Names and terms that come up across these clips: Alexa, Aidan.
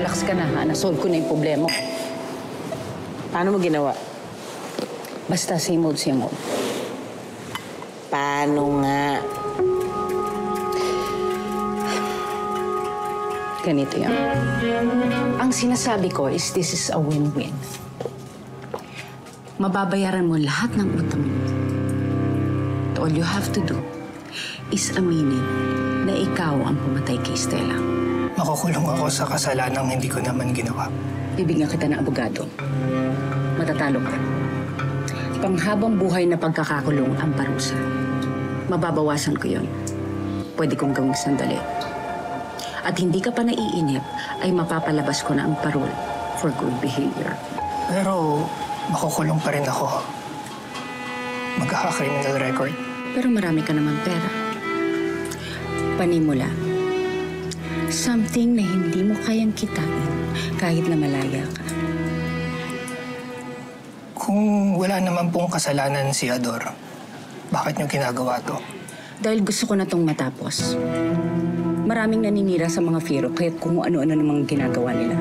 relax ka na, ha? Nasolve ko na yung problema. Paano mo ginawa? Basta same old, same old. Paano nga? Ganito yan. Ang sinasabi ko is this is a win-win. Mababayaran mo lahat ng utang mo. All you have to do is aminin na ikaw ang pumatay kay Stella. Makukulong ako sa kasalanang hindi ko naman ginawa. Bibigyan kita ng abogado. Matatalo ka. Panghabang buhay na pagkakakulong ang parusa. Mababawasan ko yon. Pwede kong gawing sandali. At hindi ka pa naiinip, ay mapapalabas ko na ang parol for good behavior. Pero makukulong pa rin ako. Magkaka-criminal record. Pero marami ka naman pera. Panimula. Something na hindi mo kayang kitain kahit na malaya ka. Kung wala naman pong kasalanan si Ador, bakit niyo ginagawa to? Dahil gusto ko na tong matapos. Maraming naninira sa mga Fero kahit kung ano-ano namang ginagawa nila.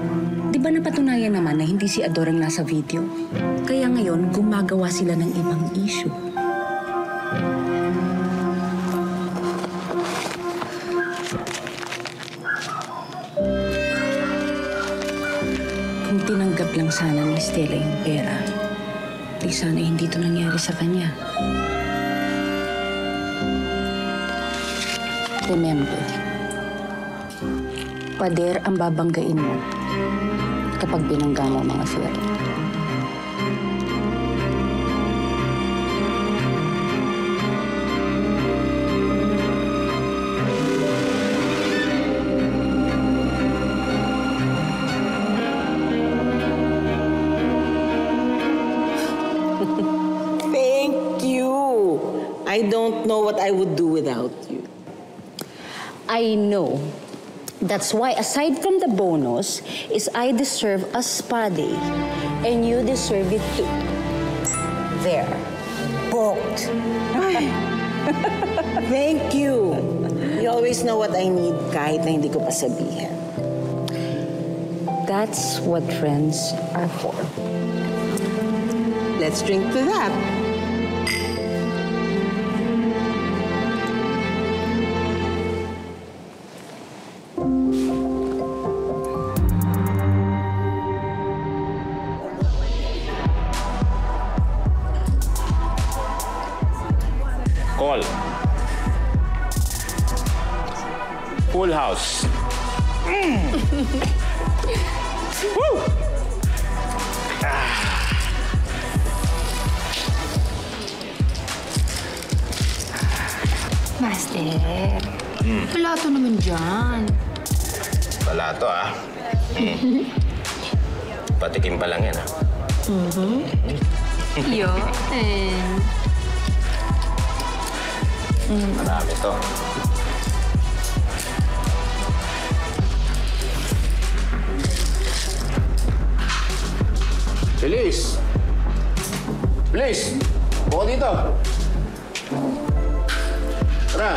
Di ba napatunayan naman na hindi si Ador ang nasa video? Kaya ngayon, gumagawa sila ng ibang issue. Kung tinanggap lang sana ni Stella yung pera, di sana hindi ito nangyari sa kanya. Remember, pader ang babanggain mo kapag binangga mo mga Fero. Thank you! I don't know what I would do without you. I know. That's why, aside from the bonus, is I deserve a spa day. And you deserve it too. There. Booked. Thank you. You always know what I need kahit na hindi ko pa sabihin. That's what friends are for. Let's drink to that. Call. Full house. Mm. Woo! Master, palato naman dyan. Palato, ah. Mm. Patikim pa lang yan, ah. Mm-hmm. Yun. Marami to. Bilis! Bilis! Buka dito! Tara!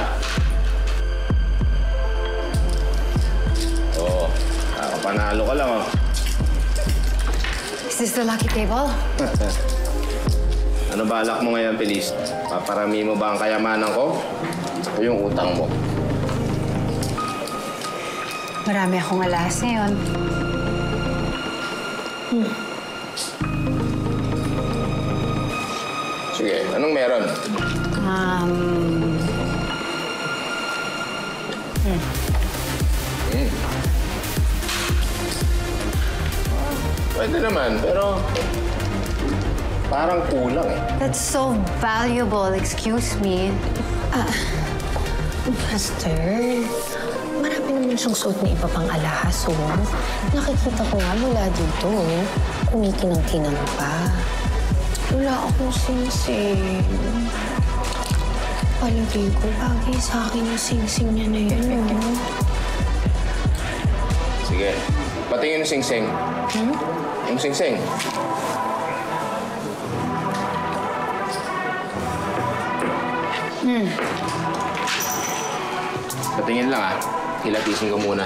Oo. Nakapanalo ka lang, oh. Is this the lucky table? Ano balak mo ngayon, Feliz? Paparami mo ba ang kayamanan ko o yung utang mo? Marami akong alas ngayon. Sige, anong meron? Pwede naman, pero parang kulang eh. That's so valuable. Excuse me. Master, marami naman siyang suot na iba pang alahas, oh. Nakikita ko nga mula dito, eh. Kumikinang-kinang pa. Wala akong singsing. Palagay ko, bagay sa akin yung singsing niya na yun, oh. Sige, patingin yung singsing. Hmm? Yung singsing. Patingin lang, ah. Hilatisin ko muna.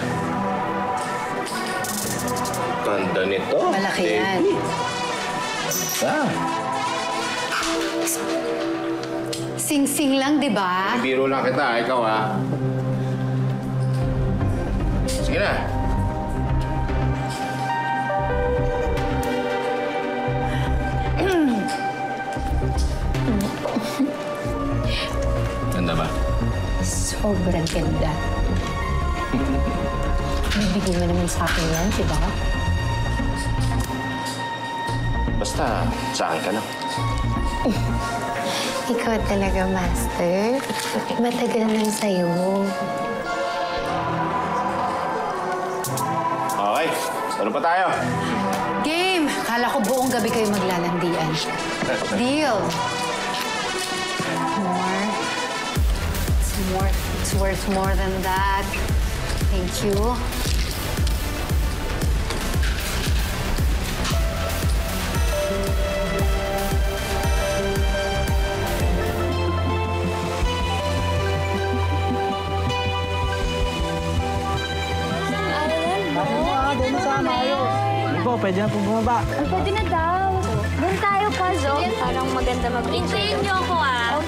Ganda nito. Malaki yan. Ah. Sing-sing lang, di ba? Biro lang kita, ikaw ha. Sige na. Ganda ba? Sobrang ganda. Bibigyan mo naman sa akin yan, di ba? Basta, saan ka na? Ikaw talaga, Master. Matagal lang sa'yo. Okay, ano pa tayo? Game! Akala ko buong gabi kayo maglalandian. Deal! More. It's worth more than that. Thank you. Pwede na pong bumaba. Pwede na daw. Doon tayo pa, Zog. Parang maganda mag-picture. Hintayin niyo ako, ah.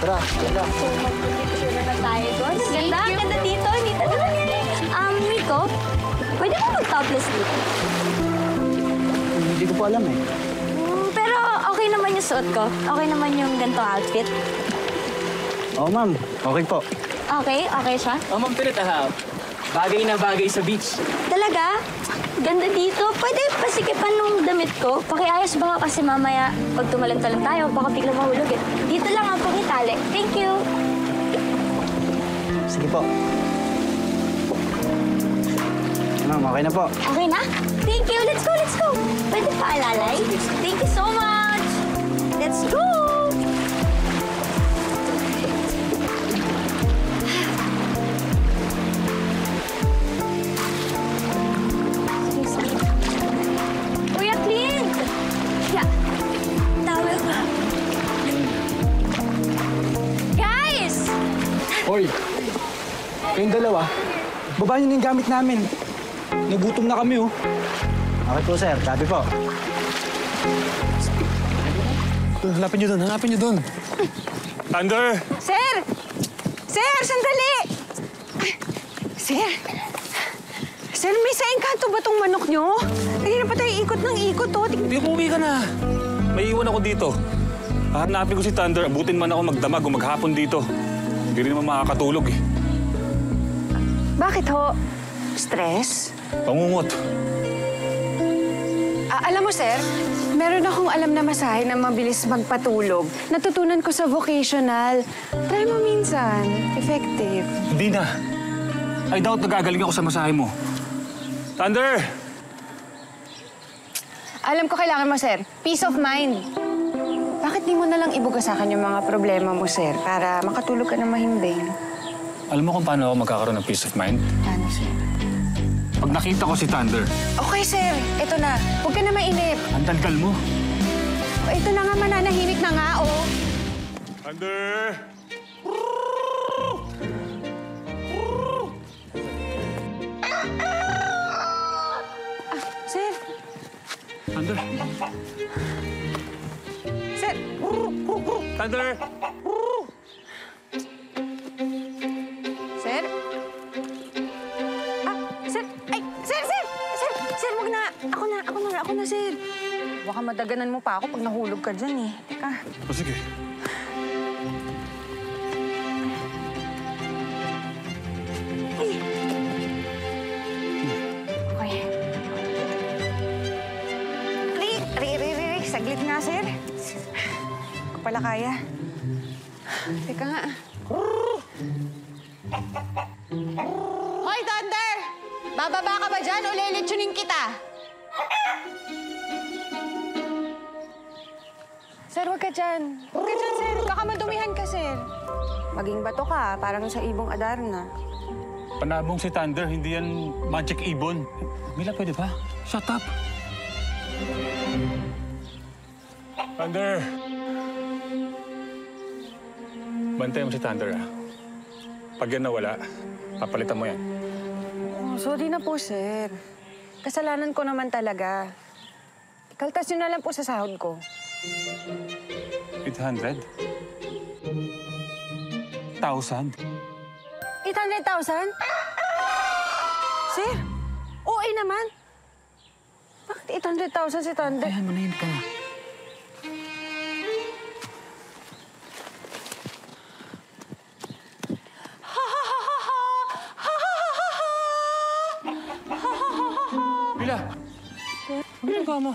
Tara, ganda. Mag-picture na tayo doon. Ganda, ganda dito. Dito doon yan. Rico, pwede mo mag-topless dito? Hindi ko po alam, eh. Pero okay naman yung suot ko. Okay naman yung gantong outfit. Oo, ma'am. Okay po. Okay? Okay siya? Oo, ma'am. Pero tahap. Bagay na bagay sa beach. Talaga? Ganda dito. Pwede pasikipan nung damit ko. Pakiayos ba nga kasi mamaya pag tumalang-talang tayo, baka bigla mahulog eh. Dito lang ang pakitali. Thank you. Sige po. Ma'am, okay na po. Okay na? Thank you. Let's go, let's go. Pwede pa alalay? Thank you so much. Let's go. Hoy, kayong dalawa, baba niyo na yung gamit namin. Nagutom na kami, oh. Okay po, sir. Tabi po. Hanapin niyo doon, hanapin niyo doon. Thunder! Sir! Sir, sandali! Sir! Sir, may sa engkanto ba itong manok niyo? Lagi na pa tayo ikot ng ikot, oh. Hindi ko uwi ka na. May iwan ako dito. Hanapin ko si Thunder. Abutin man ako magdamag o maghapon dito. Hindi rin naman makakatulog, eh. Bakit ho? Stress? Pangungot. Alam mo, sir, meron akong alam na masahe na mabilis magpatulog. Natutunan ko sa vocational. Try mo minsan. Effective. Hindi na. I doubt nagagaling ako sa masahe mo. Thunder! Alam ko kailangan mo, sir. Peace of mind. Bakit di mo nalang ibuga sa akin yung mga problema mo, sir? Para makatulog ka na mahimbing. Alam mo kung paano ako magkakaroon ng peace of mind? Paano, sir? Pag nakita ko si Thunder. Okay, sir. Ito na. Huwag ka na mainip. Ang dalgal mo. O, ito na nga. Mananahimik na nga, oh. Thunder! Sir! Thunder! Thunder! Sir? Ah, sir! Ay! Sir! Sir! Sir! Sir, wag na! Ako na! Ako na! Ako na, sir! Baka madaganan mo pa ako pag nahulog ka dyan, eh. Teka. O, sige. Okay. Saglit nga, sir. Pala kaya. Teka nga. Hoy, Thunder! Bababa ka ba dyan o lilitsunin kita? Sir, huwag ka dyan. Huwag ka dyan, sir. Baka madumihan ka, sir. Maging bato ka, parang sa ibong Adarna. Panabong si Thunder, hindi yan magic ibon. Mila, pwede ba? Shut up! Thunder! Bantayan mo si Thunder, ah. Pag yan nawala, papalitan mo yan. Oh, sorry na po, sir. Kasalanan ko naman talaga. Kaltas yun na lang po sa sahod ko. 800? 1,000? 800,000? Sir? OA naman. Bakit 800,000 si Thunder? Ayan mo na yun ka na. Bila! Ano ba mo?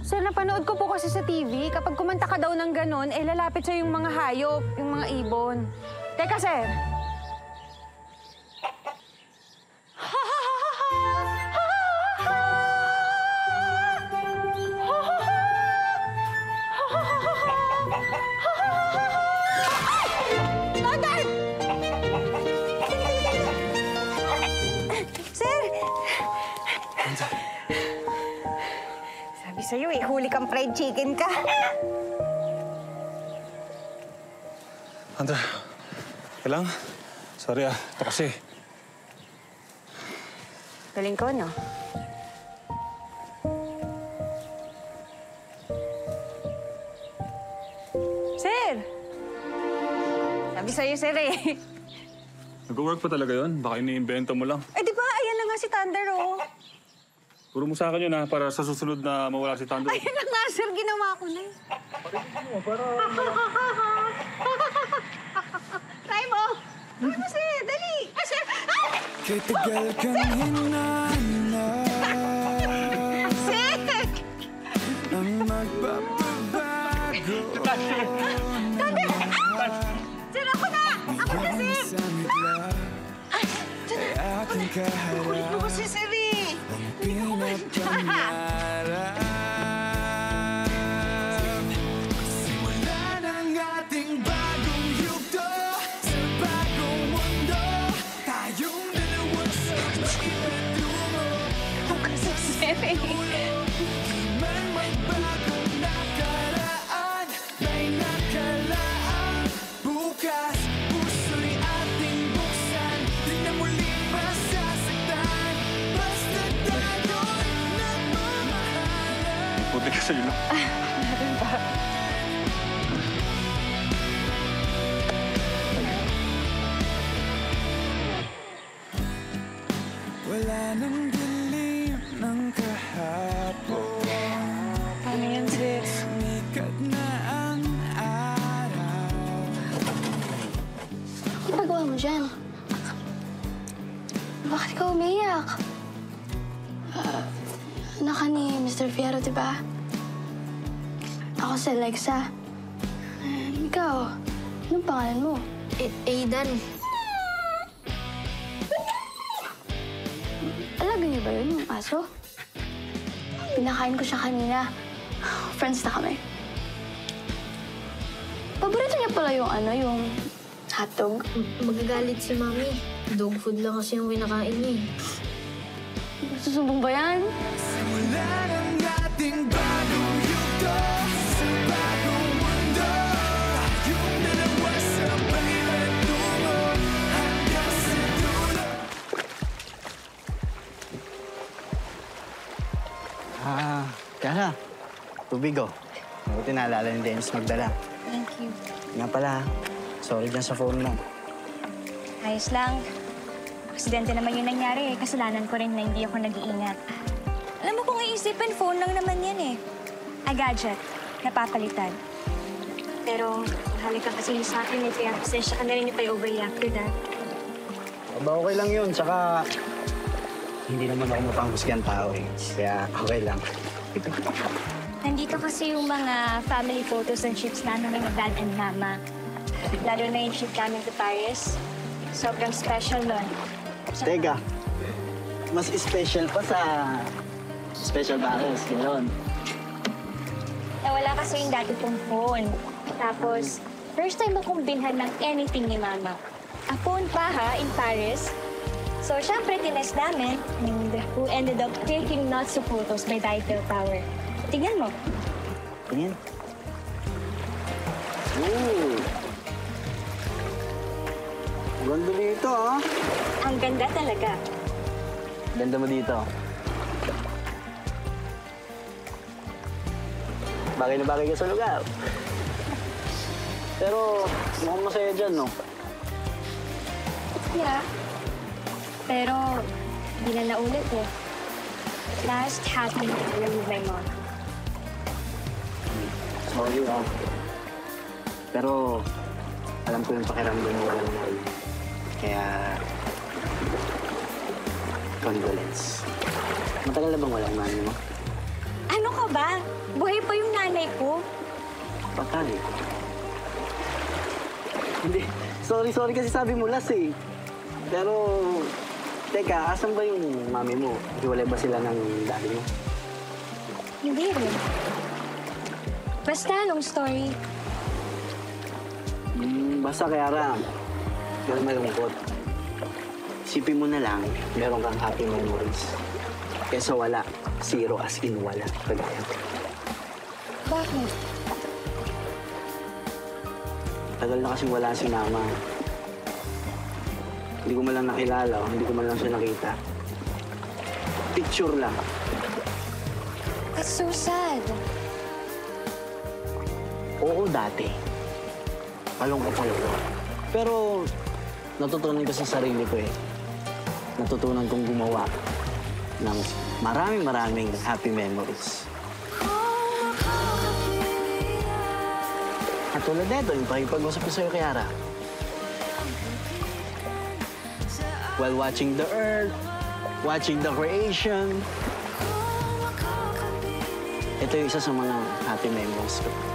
Sir, napanood ko po kasi sa TV, kapag kumanta ka daw ng ganon, eh lalapit sa'yo yung mga hayop, yung mga ibon. Teka, sir! Sa'yo eh, huli kang fried chicken ka. Andra, kailang? Sorry ah, ito kasi. Galing ko, no? Sir! Sabi sa'yo, sir eh. Nag-work pa talaga yun? Baka ini-invento mo lang. Eh di ba, ayan na nga si Thunder, oh. Puro mo sa akin yun, ha? Para sa susunod na mawala si Thunder. Ayun na nga, sir. Ginawa ko na eh. Para... Try mo! Try mo, sir! Dali! Ah, sir! Ah! Kay tagal kang hinanap. Sir! Ang magbabago. Thunder! Ah! Sir, ako na! Ako na, sir! Ah! Ay! Sir! Ang kulit mo kasi, sir, eh! Pinagpangarap simula ng ating bagong yugto sa bagong mundo. Tayong dalawa sa pagkakatulo. Ang kasasere. Naman may bagong nakaraan. May nakalaan. Bukas, puso'y ating buksan. Di na muli masasaktan. Basta tayo. Buti ka sa'yo, no? Ah, meron ba? Wala nang dilim ng kahapon. Paano yan, sis? Sumikat na ang araw. Anong pagawa mo dyan? Bakit ka umiyak? Ano ka ni Mr. Fierro, diba? Ako si Alexa. Ikaw, anong pangalan mo? Aidan. Alaga niyo ba yun, yung aso? Pinakain ko siya kanina. Friends na kami. Paborito niya pala yung ano, yung hotdog. Magagalit si Mami. Dog food lang kasi yung pinakain niya. Susumbong ba yan? Simula ng ating bagong yugto sa bagong mundo. Tayong dalawa sa pagilan tungo hanggang sa dulo. Ah, kaya na. Tubig, oh. Mabuti naalala ni Dennis magdala. Thank you. Nga pala, sorry dyan sa phone mo. Ayos lang. Aksidente naman yung nangyari eh. Kasalanan ko rin na hindi ako nag-iingat. Alam mo kung iisipin, phone lang naman yan eh. A gadget. Napapalitan. Pero halika kasi yung sa akin eh. Kaya pasensya ka na rin yung kay overreacted ah. Aba, okay lang yun. Tsaka hindi naman ako mapanghuskiyang tao eh. Kaya okay lang. Nandito kasi yung mga family photos and ships namin ng dad and mama. Lalo na yung ship namin sa Paris. Sobrang special nun. Teka, mas special pa sa special battles, gano'n. Nawala kasi yung dati kong phone. Tapos, first time akong binhan ng anything ni Mama. A phone pa ha, in Paris. So, syempre, tinest namin. And who ended up taking lots of photos by the Eiffel Tower. Tingnan mo. Tingnan. Ooh! Ganda nito, ah. Ang ganda talaga. Ganda mo dito. Bagay na bagay ka sa lugar. Pero, mukhang masaya dyan, no? Yeah. Pero, di na naulit, eh. Last happy meal with my mom. Sorry, oh. Pero, alam ko yung pakiramdam mo walang mahal. Kaya, condolence. Matagal na bang walang nanay mo? Ano ka ba? Buhay pa yung nanay ko. Patay. Hindi. Sorry kasi sabi mo last, eh. Pero, teka, asan ba yung mami mo? Hiwalay ba sila ng daddy mo? Hindi rin. Basta, long story. Basta kaya ram. Pero malungkot. Isipin mo na lang, meron kang happy memories. Kesa wala. Zero as in wala. Pagaya ko. Bakit? Tagal na kasing wala si Mama. Hindi ko malang nakilala o hindi ko malang siya nakita. Picture lang. That's so sad. Oo, dati. Palong ko. Pero natutunan ko sa sarili ko, eh. Natutunan kong gumawa ng maraming happy memories. At tulad nito, yung pakipag-usap ko sa'yo kay Ara. While watching the earth, watching the creation. Ito yung isa sa mga happy memories ko.